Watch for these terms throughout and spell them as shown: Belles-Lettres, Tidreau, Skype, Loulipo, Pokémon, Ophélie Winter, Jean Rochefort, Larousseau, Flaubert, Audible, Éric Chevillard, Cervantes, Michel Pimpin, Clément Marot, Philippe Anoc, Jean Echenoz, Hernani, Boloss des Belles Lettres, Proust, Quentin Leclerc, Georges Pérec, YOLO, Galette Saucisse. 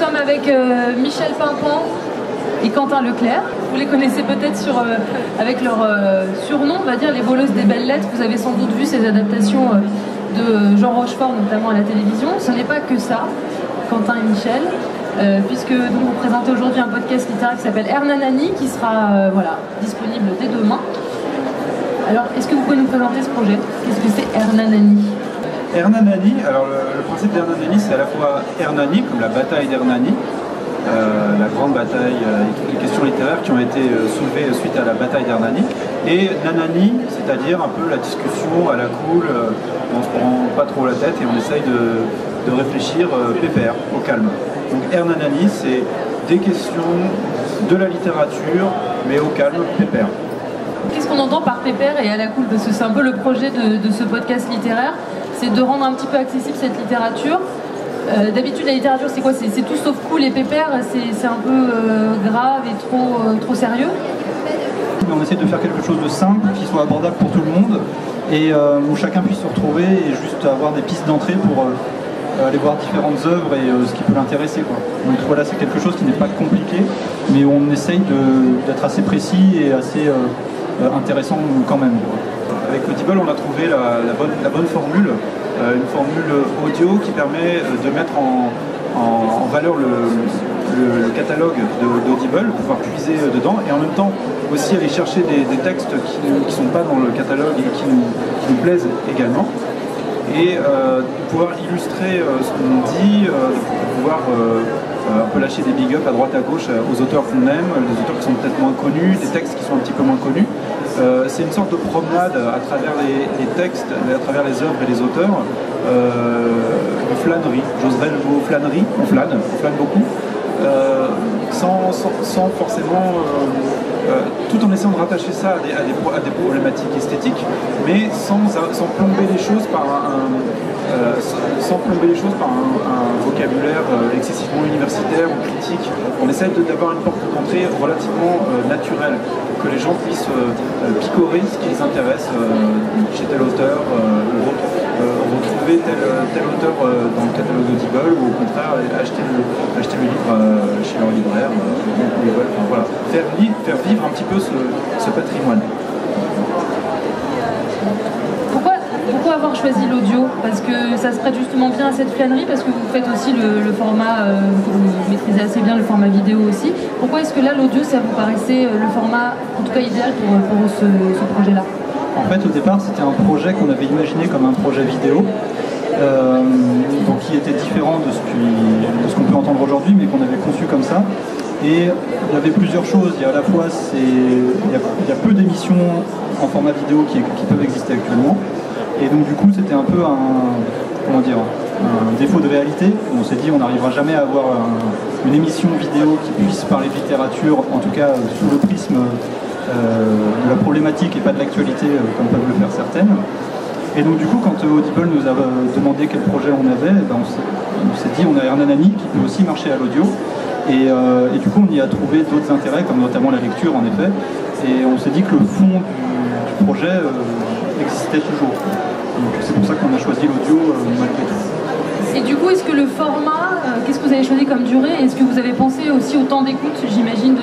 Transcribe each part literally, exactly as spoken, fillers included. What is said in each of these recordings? sommes avec euh, Michel Pimpin et Quentin Leclerc. Vous les connaissez peut-être sur, euh, avec leur euh, surnom, on va dire, les Bolosses des Belles Lettres. Vous avez sans doute vu ces adaptations euh, de Jean Rochefort, notamment à la télévision. Ce n'est pas que ça, Quentin et Michel, euh, puisque donc, vous présentez aujourd'hui un podcast littéraire qui s'appelle Hernani, qui sera euh, voilà, disponible dès demain. Alors, est-ce que vous pouvez nous présenter ce projet? Qu'est-ce que c'est Hernani? Hernani, alors le, le principe d'Hernani, c'est à la fois Hernani, comme la bataille d'Hernani, euh, la grande bataille euh, et toutes les questions littéraires qui ont été euh, soulevées suite à la bataille d'Hernani, et Nanani, c'est-à-dire un peu la discussion à la cool, euh, on se prend pas trop la tête et on essaye de, de réfléchir euh, pépère, au calme. Donc Hernani, c'est des questions de la littérature, mais au calme, pépère. Qu'est-ce qu'on entend par pépère et à la cool? Parce que c'est un peu le projet de, de ce podcast littéraire, c'est de rendre un petit peu accessible cette littérature. Euh, D'habitude, la littérature, c'est quoi? C'est tout sauf cool et pépère, c'est un peu euh, grave et trop, euh, trop sérieux. On essaie de faire quelque chose de simple, qui soit abordable pour tout le monde, et euh, où chacun puisse se retrouver et juste avoir des pistes d'entrée pour euh, aller voir différentes œuvres et euh, ce qui peut l'intéresser. Donc voilà, c'est quelque chose qui n'est pas compliqué, mais on essaye d'être assez précis et assez euh, intéressant quand même. Quoi. Avec Audible, on a trouvé la, la, bonne, la bonne formule, euh, une formule audio qui permet de mettre en, en, en valeur le, le, le catalogue d'Audible, pouvoir puiser dedans, et en même temps aussi aller chercher des, des textes qui ne sont pas dans le catalogue et qui nous, qui nous plaisent également, et euh, pouvoir illustrer euh, ce qu'on dit, euh, pouvoir euh, un peu lâcher des big-up à droite à gauche aux auteurs qu'on aime, des auteurs qui sont peut-être moins connus, des textes qui sont un petit peu moins connus. Euh, c'est une sorte de promenade à travers les, les textes, à travers les œuvres et les auteurs, euh, une flânerie, j'oserais le mot flânerie, on flâne, on flâne beaucoup, euh, sans, sans, sans forcément, euh, euh, tout en essayant de rattacher ça à des, à des, à des problématiques esthétiques, mais sans, sans plomber les choses par un, euh, sans plomber les choses par un, un vocabulaire euh, excessivement universitaire ou critique. On essaie d'avoir une porte d'entrée relativement euh, naturelle, que les gens puissent euh, picorer ce qui les intéresse euh, chez tel auteur, euh, euh, retrouver tel, tel auteur euh, dans le catalogue d'Audible, ou au contraire acheter le, acheter le livre euh, chez leur libraire, euh, Audible, enfin, voilà. faire, faire vivre un petit peu ce, ce patrimoine. Pourquoi, pourquoi avoir choisi l'audio? Parce que ça se prête justement bien à cette flânerie, parce que vous faites aussi le, le format, euh, vous maîtrisez assez bien le format vidéo aussi. Pourquoi est-ce que là l'audio, ça vous paraissait le format, en tout cas idéal pour, pour ce, ce projet-là? En fait, au départ, c'était un projet qu'on avait imaginé comme un projet vidéo, euh, donc qui était différent de ce qu'on qu peut entendre aujourd'hui, mais qu'on avait conçu comme ça. Et il y avait plusieurs choses. Il y a à la fois, il y, a, il y a peu d'émissions en format vidéo qui, qui peuvent exister actuellement. Et donc du coup, c'était un peu un, comment dire, un défaut de réalité. On s'est dit, on n'arrivera jamais à avoir un, une émission vidéo qui puisse parler de littérature, en tout cas sous le prisme euh, de la problématique et pas de l'actualité, comme peuvent le faire certaines. Et donc du coup, quand Audible nous a demandé quel projet on avait, ben on s'est dit, on a Hernani qui peut aussi marcher à l'audio. Et, euh, et du coup, on y a trouvé d'autres intérêts, comme notamment la lecture, en effet. Et on s'est dit que le fond du, du projet euh, existait toujours. Donc c'est pour ça qu'on a choisi l'audio euh, malgré tout. Et du coup, est-ce que le format, euh, qu'est-ce que vous avez choisi comme durée? Est-ce que vous avez pensé aussi au temps d'écoute, j'imagine,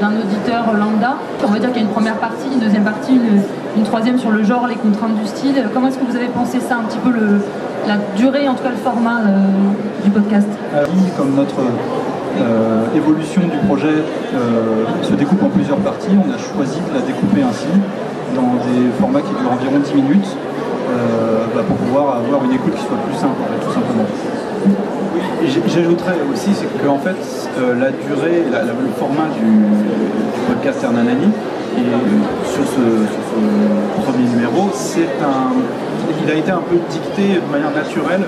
d'un auditeur lambda? On va dire qu'il y a une première partie, une deuxième partie, une, une troisième sur le genre, les contraintes du style. Comment est-ce que vous avez pensé ça, un petit peu le, la durée, en tout cas le format euh, du podcast? Alors, comme notre euh, évolution du projet euh, se découpe en plusieurs parties, on a choisi de la découper ainsi, dans des formats qui durent environ dix minutes. Euh, bah, pour pouvoir avoir une écoute qui soit plus simple, tout simplement. J'ajouterais aussi, c'est que en fait, euh, la durée, la, la, le format du, du podcast Hernani, et sur ce, sur ce premier numéro, c'est un, il a été un peu dicté de manière naturelle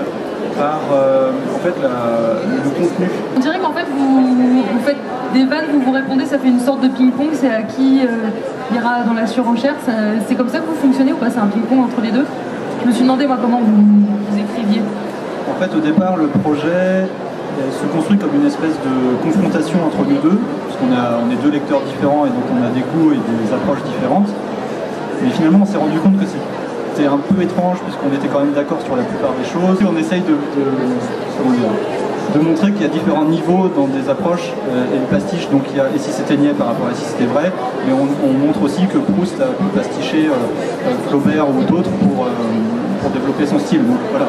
par euh, en fait, la, le contenu. On dirait qu'en fait, vous, vous faites des vannes, vous vous répondez, ça fait une sorte de ping-pong, c'est à qui euh, ira dans la surenchère. C'est comme ça que vous fonctionnez ou pas? C'est un ping-pong entre les deux? Je me suis demandé, moi, comment vous, vous écriviez. En fait, au départ, le projet se construit comme une espèce de confrontation entre nous deux, parce qu'on a, on est deux lecteurs différents et donc on a des goûts et des approches différentes. Mais finalement, on s'est rendu compte que c'était un peu étrange, puisqu'on était quand même d'accord sur la plupart des choses. Et on essaye de, de, de, de de montrer qu'il y a différents niveaux dans des approches euh, et le pastiche, donc il y a et si c'était niais par rapport à si c'était vrai, mais on, on montre aussi que Proust a pu pasticher euh, Flaubert ou d'autres pour, euh, pour développer son style. Donc voilà,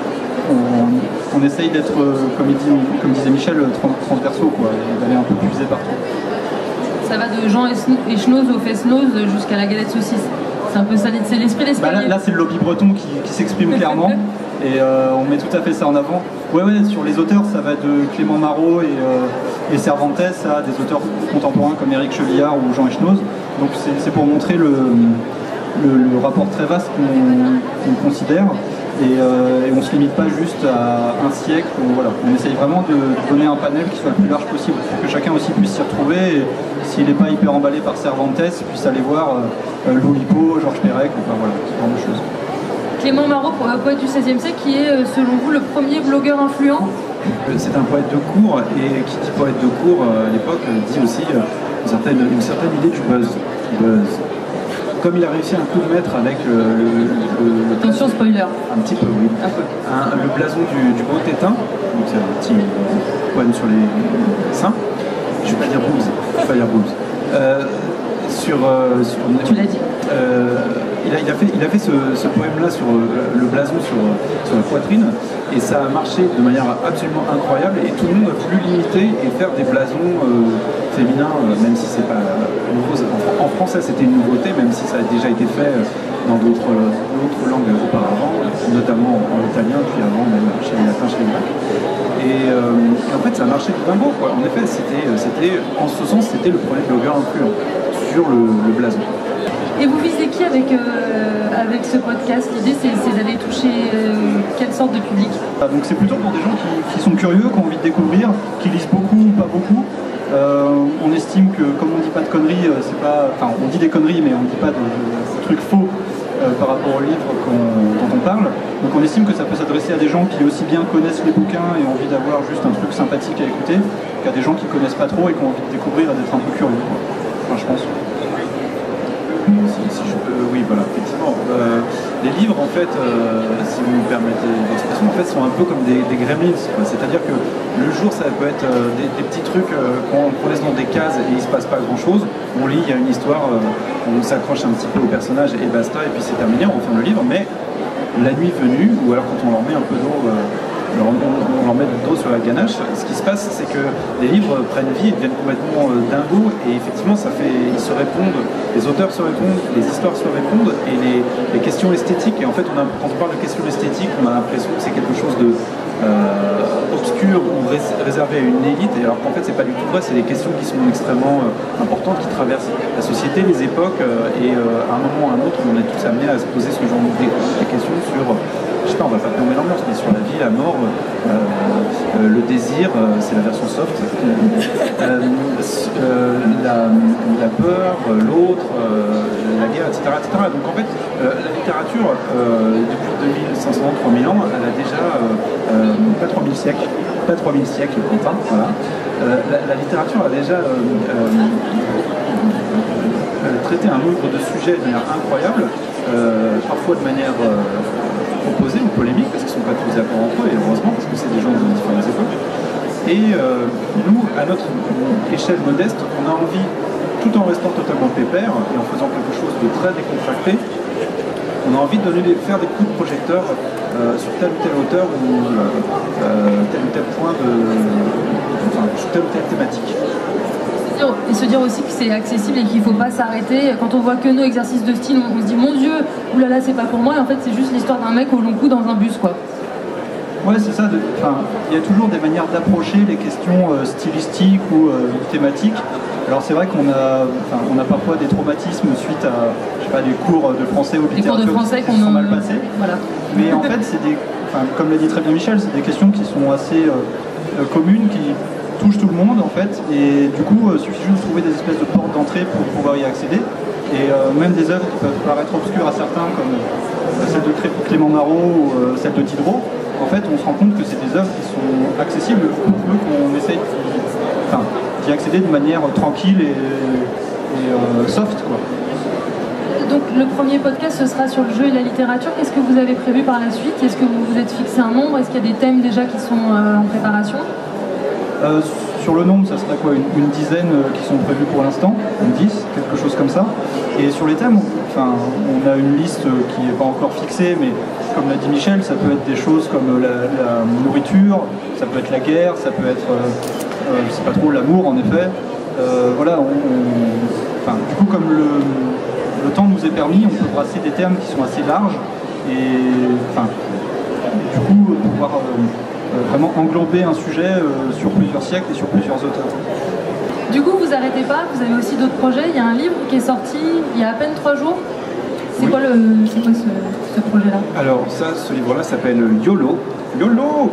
on, on essaye d'être, comme, comme disait Michel, transversaux, quoi, et d'aller un peu puiser partout. Ça va de Jean Echenoz au Fesnoz jusqu'à la galette saucisse. C'est un peu ça, c'est l'esprit d'esprit. Bah là, là c'est le lobby breton qui, qui s'exprime clairement et euh, on met tout à fait ça en avant. Ouais, ouais, sur les auteurs, ça va de Clément Marot et, euh, et Cervantes à des auteurs contemporains comme Éric Chevillard ou Jean Echenoz. Donc c'est pour montrer le, le, le rapport très vaste qu'on qu'on considère. Et, euh, et on ne se limite pas juste à un siècle, où, voilà. On essaye vraiment de donner un panel qui soit le plus large possible pour que chacun aussi puisse s'y retrouver, et s'il n'est pas hyper emballé par Cervantes, puisse aller voir euh, Loulipo, Georges Pérec, enfin voilà, ce genre de choses. Clément Marot, poète du seizième siècle, qui est selon vous le premier blogueur influent? C'est un poète de cour, et qui dit poète de cour à l'époque dit aussi une certaine, une certaine idée du buzz. Du buzz. Comme il a réussi un coup de maître avec le, le, le attention spoiler un petit peu oui un peu. Un, le blason du, du beau tétin, donc c'est un petit poème sur les seins, je vais pas dire boobs, je vais pas dire boobs. Euh, sur, sur tu l'as dit. Euh, il, a, il a fait il a fait ce, ce poème là sur le blason sur, sur la poitrine et ça a marché de manière absolument incroyable et tout le monde a voulu limiter et faire des blasons euh, féminins, euh, même si c'est pas euh, nouveau. En, en français c'était une nouveauté, même si ça a déjà été fait dans d'autres euh, langues auparavant, notamment en italien, puis avant même chez les latins, chez les grecs. Et, euh, et en fait ça a marché tout d'un beau quoi. En effet c'était c'était en ce sens c'était le premier blogueur influent sur le, le blason. Et vous visez qui avec, euh, avec ce podcast? L'idée c'est d'aller toucher euh, quelle sorte de public? Ah, donc c'est plutôt pour des gens qui, qui sont curieux, qui ont envie de découvrir, qui lisent beaucoup ou pas beaucoup. Euh, on estime que comme on dit pas de conneries, c'est pas. Enfin on dit des conneries mais on ne dit pas de, de, de trucs faux euh, par rapport aux livres qu'on, dont on parle. Donc on estime que ça peut s'adresser à des gens qui aussi bien connaissent les bouquins et ont envie d'avoir juste un truc sympathique à écouter, qu'à des gens qui connaissent pas trop et qui ont envie de découvrir et d'être un peu curieux. Quoi. Enfin je pense. Si, si je peux, oui, voilà, effectivement. Euh, les livres, en fait, euh, si vous me permettez l'expression, en fait, sont un peu comme des, des gremlins. C'est-à-dire que le jour, ça peut être euh, des, des petits trucs euh, qu'on qu laisse dans des cases et il se passe pas grand-chose. On lit, il y a une histoire, euh, on s'accroche un petit peu au personnage et basta, et puis c'est terminé, on referme le livre. Mais la nuit venue, ou alors quand on leur met un peu d'eau, euh, on, on, on leur met de l'eau sur la ganache, ce qui se passe, c'est que les livres prennent vie et deviennent complètement euh, dingos, et effectivement, ça fait, ils se répondent. Les auteurs se répondent, les histoires se répondent, et les, les questions esthétiques, et en fait on a, quand on parle de questions esthétiques, on a l'impression que c'est quelque chose de euh, obscur ou ré réservé à une élite, et alors qu'en fait c'est pas du tout vrai, c'est des questions qui sont extrêmement euh, importantes, qui traversent la société, les époques, euh, et euh, à un moment ou à un autre, on est tous amenés à se poser ce genre de, de questions sur, je sais pas, on va pas nommer l'ambiance, mais sur la vie, la mort, euh, euh, le désir, euh, c'est la version soft, euh, euh, la, la peur, l'autre, Euh, la guerre, et cetera, et cetera. Donc en fait, euh, la littérature, euh, depuis deux mille cinq cents, trois mille ans, elle a déjà, euh, euh, pas trois mille siècles, pas trois mille siècles, Quentin, voilà. Euh, la, la littérature a déjà euh, euh, euh, traité un nombre de sujets de manière incroyable, euh, parfois de manière euh, opposée ou polémique, parce qu'ils ne sont pas tous d'accord entre eux, et heureusement, parce que c'est des gens de différentes époques. Et euh, nous, à notre échelle modeste, on a envie, tout en restant totalement pépère et en faisant quelque chose de très décontracté, on a envie de donner, faire des coups de projecteur euh, sur tel ou tel auteur ou euh, tel ou tel point de... Enfin, sur telle ou telle thématique. Et se dire aussi que c'est accessible et qu'il ne faut pas s'arrêter. Quand on voit que nos exercices de style, on se dit « Mon Dieu, oulala, c'est pas pour moi » et en fait, c'est juste l'histoire d'un mec au long cou dans un bus, quoi. Ouais, c'est ça. Il y a toujours des manières d'approcher les questions euh, stylistiques ou euh, thématiques. Alors c'est vrai qu'on a, enfin, on a parfois des traumatismes suite à, je sais pas, des cours de français ou de littérature qui sont mal passés. Voilà. Mais en fait, c'est des, enfin, comme l'a dit très bien Michel, c'est des questions qui sont assez euh, communes, qui touchent tout le monde en fait. Et du coup, il euh, suffit juste de trouver des espèces de portes d'entrée pour pouvoir y accéder. Et euh, même des œuvres qui peuvent paraître obscures à certains, comme euh, celle de Clément Marot ou euh, celle de Tidreau, en fait, on se rend compte que c'est des œuvres qui sont accessibles pour peu qu'on essaye enfin, d'y accéder de manière tranquille et, et euh, soft, quoi. Donc le premier podcast, ce sera sur le jeu et la littérature. Qu'est-ce que vous avez prévu par la suite? Est-ce que vous vous êtes fixé un nombre? Est-ce qu'il y a des thèmes déjà qui sont euh, en préparation? Euh, sur le nombre, ça serait quoi, une, une dizaine qui sont prévues pour l'instant, une dix, quelque chose comme ça. Et sur les thèmes, enfin, on a une liste qui n'est pas encore fixée, mais comme l'a dit Michel, ça peut être des choses comme la, la nourriture, ça peut être la guerre, ça peut être, euh, je sais pas trop, l'amour en effet. Euh, voilà, on, on, enfin, du coup, comme le, le temps nous est permis, on peut brasser des thèmes qui sont assez larges et, enfin, du coup, pouvoir euh, vraiment englober un sujet euh, sur plusieurs siècles et sur plusieurs auteurs. Du coup, vous arrêtez pas, vous avez aussi d'autres projets. Il y a un livre qui est sorti il y a à peine trois jours. C'est oui. quoi, le, c'est quoi ce, ce projet-là? Alors ça, ce livre-là s'appelle YOLO. YOLO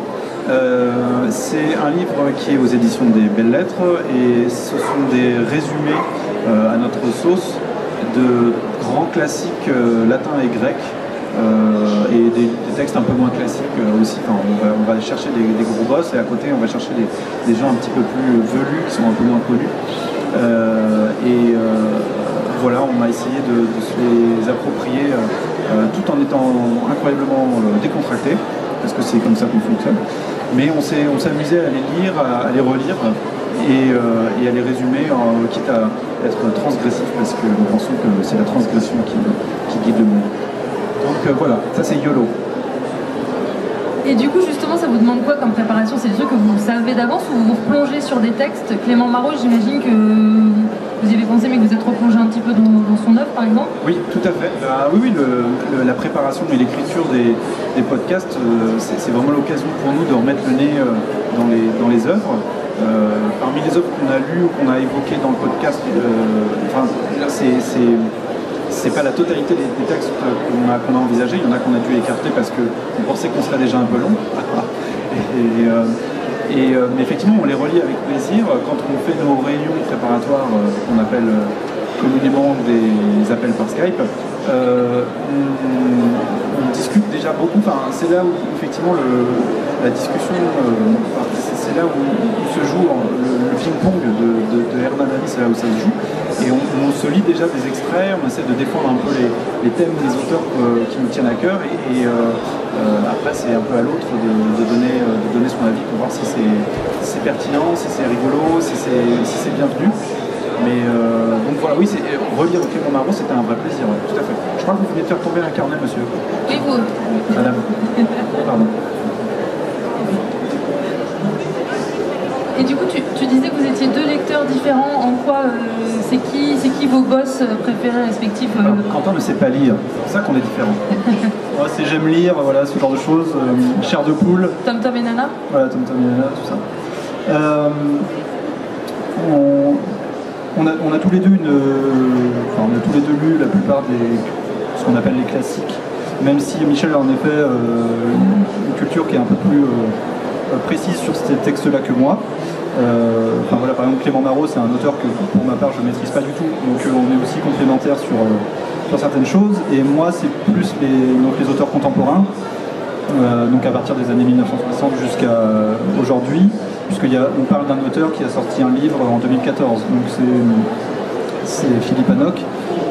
euh, c'est un livre qui est aux éditions des Belles-Lettres et ce sont des résumés euh, à notre sauce de grands classiques euh, latins et grecs. Euh, et des, des textes un peu moins classiques euh, aussi. Enfin, on, va, on va chercher des, des gros boss et à côté on va chercher des, des gens un petit peu plus velus qui sont un peu moins connus. Euh, et euh, voilà, on a essayé de, de se les approprier euh, tout en étant incroyablement euh, décontractés, parce que c'est comme ça qu'on fonctionne. Mais on s'est on s'est amusé à les lire, à, à les relire. Et, euh, et à les résumer, euh, quitte à être transgressif, parce que nous pensons que c'est la transgression qui, qui guide le monde. Donc euh, voilà, ça c'est YOLO. Et du coup, justement, ça vous demande quoi comme préparation? C'est des trucs que vous savez d'avance ou vous vous replongez sur des textes? Clément Marot, j'imagine que vous y avez pensé, mais que vous êtes replongé un petit peu dans, dans son œuvre, par exemple? Oui, tout à fait. Euh, oui, oui le, le, la préparation et l'écriture des, des podcasts, euh, c'est vraiment l'occasion pour nous de remettre le nez euh, dans, les, dans les œuvres. Euh, parmi les œuvres qu'on a lues ou qu'on a évoquées dans le podcast, euh, enfin, c'est... c'est pas la totalité des, des textes qu'on a, qu'on a envisagés, il y en a qu'on a dû écarter parce qu'on pensait qu'on serait déjà un peu long. et, euh, et, euh, mais effectivement, on les relit avec plaisir. Quand on fait nos réunions préparatoires, euh, qu'on appelle euh, communément des appels par Skype, euh, on, on discute déjà beaucoup. Enfin, c'est là où effectivement le, la discussion, euh, enfin, c'est là où, où se joue le, le ping-pong de, de, de Hernani, c'est là où ça se joue. Et on, on se lit déjà des extraits, on essaie de défendre un peu les, les thèmes des auteurs euh, qui nous tiennent à cœur, et, et euh, euh, après c'est un peu à l'autre de, de, donner, de donner son avis pour voir si c'est si pertinent, si c'est rigolo, si c'est si bienvenu. Mais euh, donc voilà, oui, relire Clément Marot, c'était un vrai plaisir, ouais, tout à fait. Je crois que vous venez de faire tomber un carnet, monsieur. Et vous? Madame. Pardon. Et du coup, tu, tu disais que vous étiez deux lecteurs différents. En quoi euh, c'est qui, c'est qui vos boss préférés respectifs euh... Alors, Quentin ne sait pas lire, c'est ça qu'on est différents. Moi, c'est j'aime lire, voilà, ce genre de choses. Euh, chair de poule. Tom Tom et Nana. Voilà, Tom Tom et Nana, tout ça. Euh, on, on, a, on a tous les deux une, euh, enfin, on a tous les deux lu la plupart des ce qu'on appelle les classiques. Même si Michel a en effet euh, une culture qui est un peu plus euh, précise sur ces textes-là que moi. Euh, enfin, voilà, par exemple, Clément Marot, c'est un auteur que, pour ma part, je ne maîtrise pas du tout, donc euh, on est aussi complémentaires sur, euh, sur certaines choses, et moi, c'est plus les, donc, les auteurs contemporains, euh, donc à partir des années mille neuf cent soixante jusqu'à euh, aujourd'hui, puisqu'on parle d'un auteur qui a sorti un livre en deux mille quatorze, donc c'est Philippe Anoc,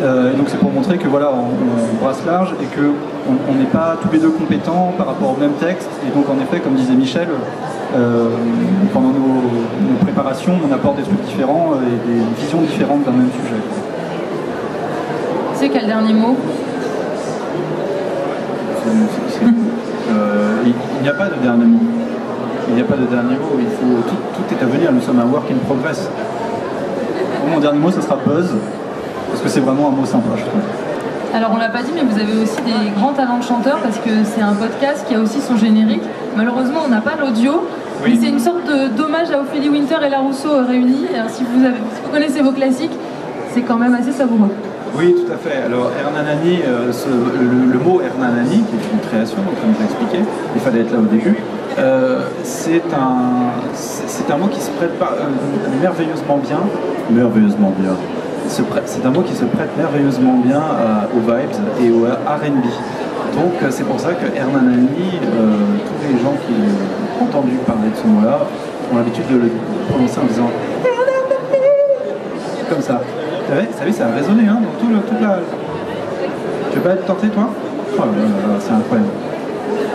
euh, et donc c'est pour montrer que voilà, on, on brasse large et que on n'est pas tous les deux compétents par rapport au même texte, et donc en effet, comme disait Michel, euh, pendant nos, nos préparations, on apporte des trucs différents et des visions différentes d'un même sujet. C'est quel dernier mot? euh, Il n'y a pas de dernier mot. Il n'y a pas de dernier mot. Il faut, tout, tout est à venir. Nous sommes un work in progress. Bon, mon dernier mot, ce sera buzz, parce que c'est vraiment un mot sympa, je trouve. Alors on l'a pas dit, mais vous avez aussi des grands talents de chanteur, parce que c'est un podcast qui a aussi son générique. Malheureusement on n'a pas l'audio, oui. Mais c'est une sorte d'hommage à Ophélie Winter et Larousseau réunis. Alors, si, vous avez, si vous connaissez vos classiques, c'est quand même assez savoureux. Oui, tout à fait. Alors Hernani, euh, ce, le, le mot Hernani, qui est une création, donc comme je l'expliquais, il fallait être là au début. Euh, c'est un, c'est un mot qui se prête pas, euh, merveilleusement bien. Merveilleusement bien. C'est un mot qui se prête merveilleusement bien euh, aux vibes et au R and B. Donc euh, c'est pour ça que Hernani, euh, tous les gens qui ont entendu parler de ce mot-là, ont l'habitude de le prononcer en disant Hernani comme ça. Vous savez, vous savez, ça a résonné hein, dans tout le, toute la... Tu veux pas être tenté, toi? Oh, c'est incroyable.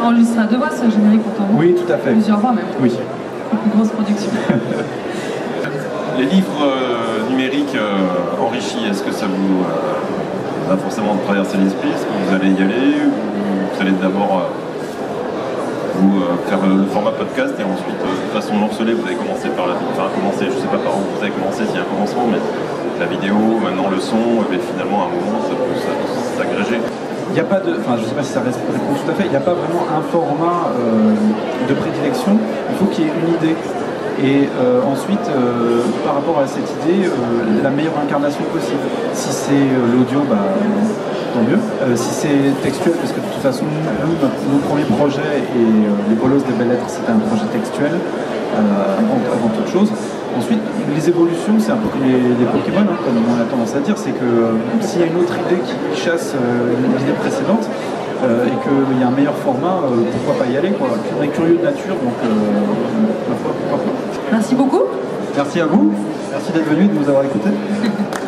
On enregistrera deux voix ce générique pour ton... Oui, tout à fait. Plusieurs voix même. Oui. Une grosse production. Les livres euh, numériques euh, enrichis, est-ce que ça vous euh, a forcément traversé l'esprit? Est-ce que vous allez y aller ou vous allez d'abord euh, vous euh, faire euh, le format podcast et ensuite euh, de façon morcelée, vous avez commencé par la vidéo, enfin commencé, je ne sais pas par où vous avez commencé, s'il y a un commencement, mais la vidéo, maintenant le son, et finalement à un moment ça peut, ça peut s'agréger. Il n'y a pas de, enfin je ne sais pas si ça répond tout à fait, il n'y a pas vraiment un format euh, de prédilection, il faut qu'il y ait une idée. Et euh, ensuite, euh, par rapport à cette idée, euh, la meilleure incarnation possible. Si c'est euh, l'audio, bah, tant mieux. Euh, si c'est textuel, parce que de toute façon, nous, notre, nos premiers projets et euh, les Boloss des Belles Lettres, c'était un projet textuel, euh, avant, avant toute chose. Ensuite, les évolutions, c'est un peu comme les, les Pokémon, hein, comme on a tendance à dire, c'est que euh, s'il y a une autre idée qui chasse euh, l'idée précédente, Euh, et qu'il y a un meilleur format, euh, pourquoi pas y aller quoi. On est curieux de nature, donc euh, ma foi, pourquoi pas. Merci beaucoup. Merci à vous. Merci d'être venu et de nous avoir écoutés.